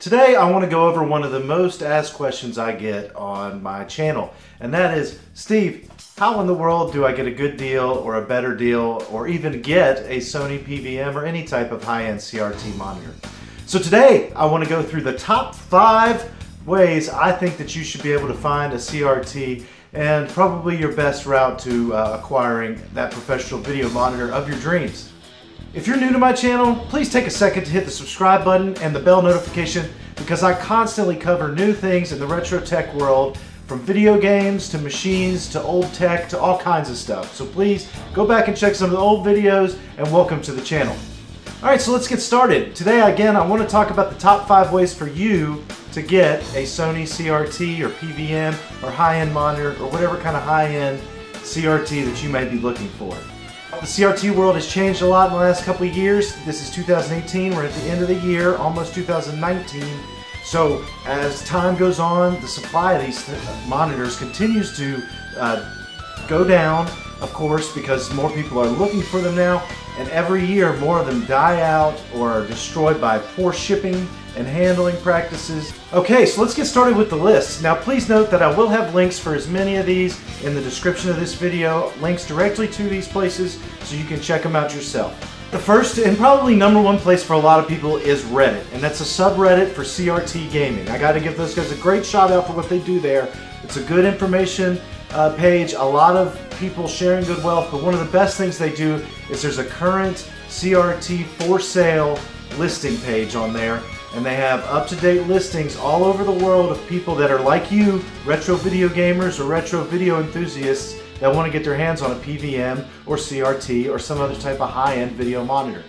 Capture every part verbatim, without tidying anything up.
Today I want to go over one of the most asked questions I get on my channel, and that is, Steve, how in the world do I get a good deal or a better deal or even get a Sony P V M or any type of high-end C R T monitor? So today I want to go through the top five ways I think that you should be able to find a C R T and probably your best route to uh, acquiring that professional video monitor of your dreams. If you're new to my channel, please take a second to hit the subscribe button and the bell notification because I constantly cover new things in the retro tech world, from video games to machines to old tech to all kinds of stuff. So please go back and check some of the old videos and welcome to the channel. Alright, so let's get started. Today again I want to talk about the top five ways for you to get a Sony C R T or P V M or high-end monitor or whatever kind of high-end C R T that you may be looking for. The C R T world has changed a lot in the last couple of years. This is two thousand eighteen, we're at the end of the year, almost two thousand nineteen. So as time goes on, the supply of these th monitors continues to uh, go down, of course, because more people are looking for them now. And every year, more of them die out or are destroyed by poor shipping and handling practices. Okay, so let's get started with the list. Now please note that I will have links for as many of these in the description of this video, links directly to these places so you can check them out yourself. The first and probably number one place for a lot of people is Reddit, and that's a subreddit for C R T gaming. I gotta give those guys a great shout out for what they do there. It's a good information uh, page, a lot of people sharing good wealth, but one of the best things they do is there's a current C R T for sale listing page on there. And they have up-to-date listings all over the world of people that are like you, retro video gamers or retro video enthusiasts that want to get their hands on a P V M or C R T or some other type of high-end video monitor.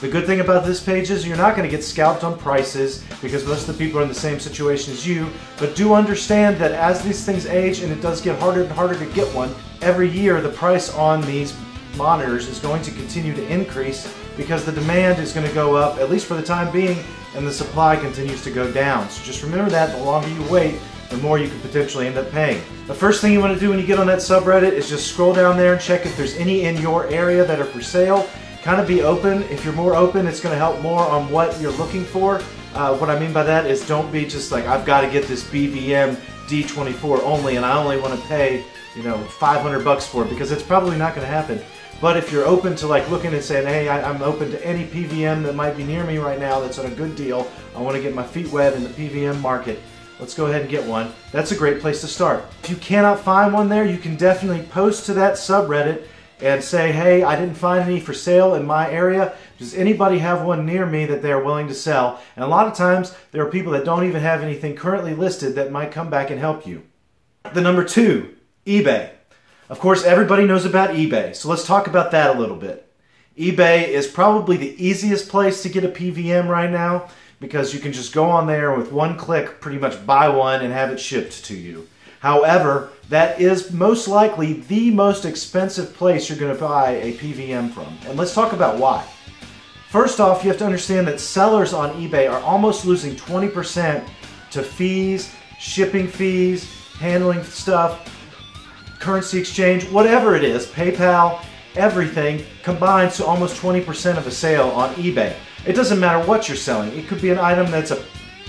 The good thing about this page is you're not going to get scalped on prices because most of the people are in the same situation as you, but do understand that as these things age, and it does get harder and harder to get one, every year the price on these monitors is going to continue to increase because the demand is going to go up, at least for the time being, and the supply continues to go down. So just remember that the longer you wait, the more you can potentially end up paying. The first thing you want to do when you get on that subreddit is just scroll down there and check if there's any in your area that are for sale. Kind of be open. If you're more open, it's going to help more on what you're looking for. Uh, what I mean by that is don't be just like, I've got to get this B V M D twenty-four only and I only want to pay, you know, five hundred bucks for it, because it's probably not going to happen. But if you're open to like looking and saying, hey, I, I'm open to any P V M that might be near me right now that's on a good deal, I want to get my feet wet in the P V M market, let's go ahead and get one. That's a great place to start. If you cannot find one there, you can definitely post to that subreddit and say, hey, I didn't find any for sale in my area. Does anybody have one near me that they're willing to sell? And a lot of times there are people that don't even have anything currently listed that might come back and help you. The number two, eBay. Of course, everybody knows about eBay, so let's talk about that a little bit. eBay is probably the easiest place to get a P V M right now because you can just go on there with one click, pretty much buy one and have it shipped to you. However, that is most likely the most expensive place you're going to buy a P V M from. And let's talk about why. First off, you have to understand that sellers on eBay are almost losing twenty percent to fees, shipping fees, handling stuff, currency exchange, whatever it is, PayPal, everything combines to almost twenty percent of a sale on eBay. It doesn't matter what you're selling. It could be an item that's a,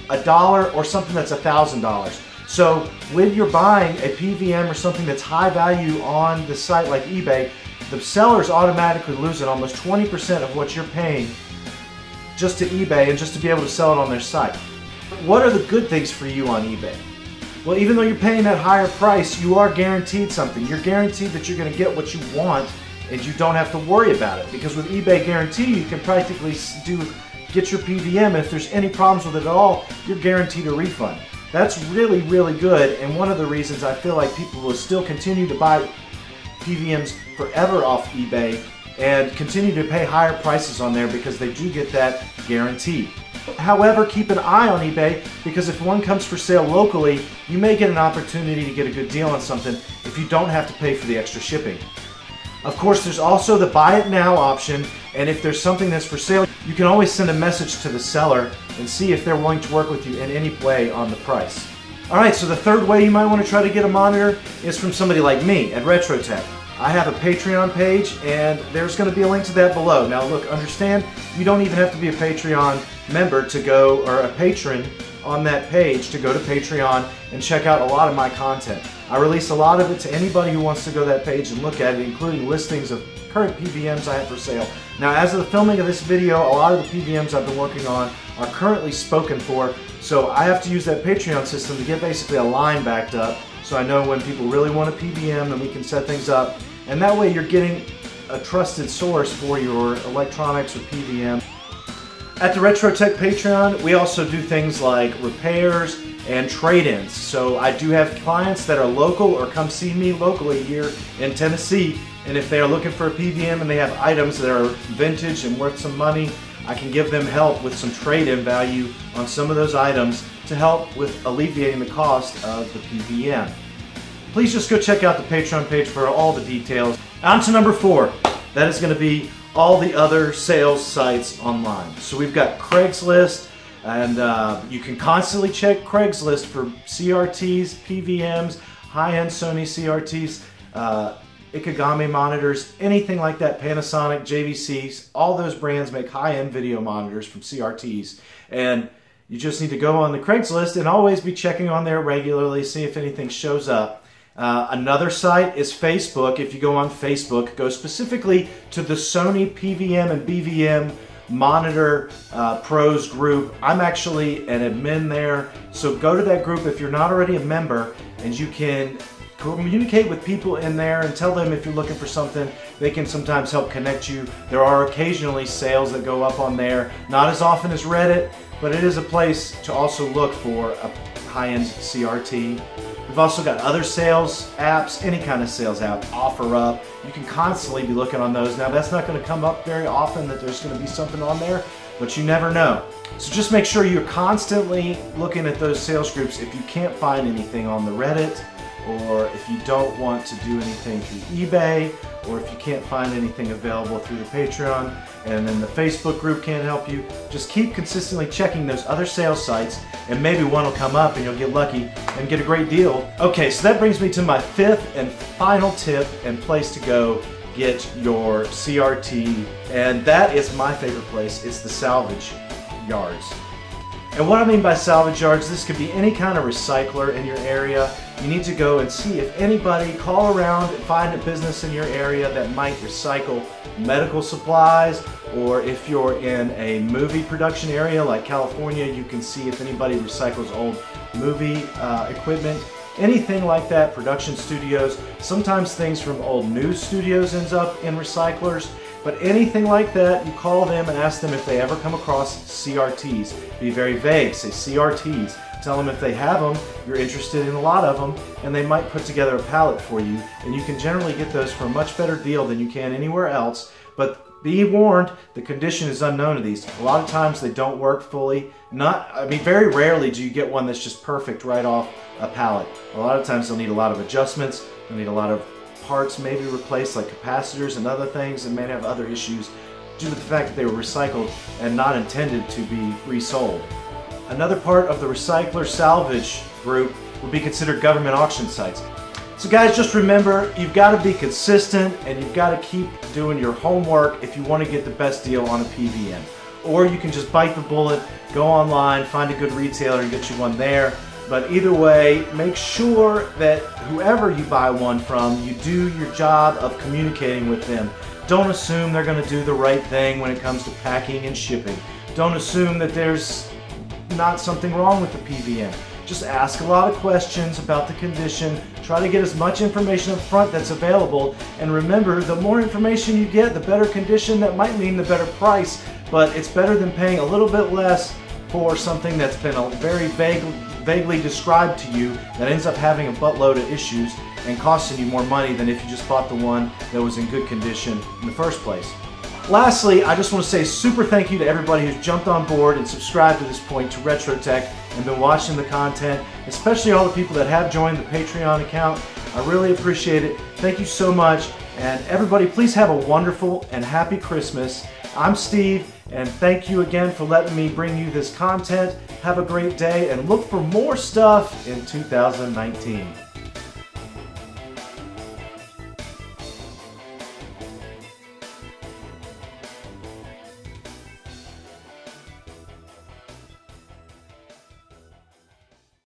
a dollar or something that's a thousand dollars. So when you're buying a P V M or something that's high value on the site like eBay, the seller's automatically losing almost twenty percent of what you're paying just to eBay and just to be able to sell it on their site. What are the good things for you on eBay? Well, even though you're paying that higher price, you are guaranteed something. You're guaranteed that you're going to get what you want and you don't have to worry about it. Because with eBay Guarantee, you can practically do get your P V M. If there's any problems with it at all, you're guaranteed a refund. That's really, really good. And one of the reasons I feel like people will still continue to buy P V Ms forever off eBay and continue to pay higher prices on there because they do get that guarantee. However, keep an eye on eBay because if one comes for sale locally, you may get an opportunity to get a good deal on something if you don't have to pay for the extra shipping. Of course, there's also the buy it now option, and if there's something that's for sale, you can always send a message to the seller and see if they're willing to work with you in any way on the price. Alright, so the third way you might want to try to get a monitor is from somebody like me at Retro Tech. I have a Patreon page, and there's going to be a link to that below. Now look, understand, you don't even have to be a Patreon member to go, or a patron on that page to go to Patreon and check out a lot of my content. I release a lot of it to anybody who wants to go to that page and look at it, including listings of current P V Ms I have for sale. Now, as of the filming of this video, a lot of the P V Ms I've been working on are currently spoken for, so I have to use that Patreon system to get basically a line backed up, so I know when people really want a P V M and we can set things up. And that way you're getting a trusted source for your electronics or P V M. At the Retro Tech Patreon, we also do things like repairs and trade-ins. So I do have clients that are local or come see me locally here in Tennessee, and if they are looking for a P V M and they have items that are vintage and worth some money, I can give them help with some trade-in value on some of those items to help with alleviating the cost of the P V M. Please just go check out the Patreon page for all the details. On to number four. That is going to be all the other sales sites online. So we've got Craigslist, and uh, you can constantly check Craigslist for C R Ts, P V Ms, high-end Sony C R Ts, uh, Ikegami monitors, anything like that, Panasonic, J V Cs, all those brands make high-end video monitors from C R Ts. And you just need to go on the Craigslist and always be checking on there regularly, see if anything shows up. Uh, another site is Facebook. If you go on Facebook, go specifically to the Sony P V M and B V M Monitor uh, Pros group. I'm actually an admin there, so go to that group if you're not already a member, and you can communicate with people in there and tell them if you're looking for something. They can sometimes help connect you. There are occasionally sales that go up on there, not as often as Reddit, but it is a place to also look for a high-end C R T. We've also got other sales apps, any kind of sales app, OfferUp. You can constantly be looking on those. Now, that's not going to come up very often that there's going to be something on there, but you never know. So just make sure you're constantly looking at those sales groups if you can't find anything on the Reddit, or if you don't want to do anything through eBay, or if you can't find anything available through the Patreon, and then the Facebook group can't help you. Just keep consistently checking those other sales sites, and maybe one will come up and you'll get lucky and get a great deal. Okay, so that brings me to my fifth and final tip and place to go get your C R T, and that is my favorite place. It's the salvage yards. And what I mean by salvage yards, this could be any kind of recycler in your area. You need to go and see if anybody, call around and find a business in your area that might recycle medical supplies, or if you're in a movie production area like California, you can see if anybody recycles old movie uh, equipment. Anything like that, production studios. Sometimes things from old news studios ends up in recyclers. But anything like that, you call them and ask them if they ever come across C R Ts. Be very vague, say C R Ts. Tell them if they have them, you're interested in a lot of them, and they might put together a pallet for you. And you can generally get those for a much better deal than you can anywhere else. But be warned, the condition is unknown to these. A lot of times they don't work fully. Not, I mean, very rarely do you get one that's just perfect right off a pallet. A lot of times they'll need a lot of adjustments, they'll need a lot of parts maybe replaced, like capacitors and other things, and may have other issues due to the fact that they were recycled and not intended to be resold. Another part of the recycler salvage group would be considered government auction sites. So guys, just remember, you've got to be consistent and you've got to keep doing your homework if you want to get the best deal on a P V M. Or you can just bite the bullet, go online, find a good retailer and get you one there. But either way, make sure that whoever you buy one from, you do your job of communicating with them. Don't assume they're going to do the right thing when it comes to packing and shipping. Don't assume that there's not something wrong with the P V M. Just ask a lot of questions about the condition. Try to get as much information up front that's available. And remember, the more information you get, the better condition. That might mean the better price, but it's better than paying a little bit less for something that's been a very vague vaguely described to you that ends up having a buttload of issues and costing you more money than if you just bought the one that was in good condition in the first place. Lastly, I just want to say super thank you to everybody who's jumped on board and subscribed to this point to Retro Tech and been watching the content, especially all the people that have joined the Patreon account. I really appreciate it. Thank you so much. And everybody, please have a wonderful and happy Christmas. I'm Steve, and thank you again for letting me bring you this content. Have a great day, and look for more stuff in two thousand nineteen.